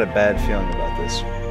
got a bad feeling about this.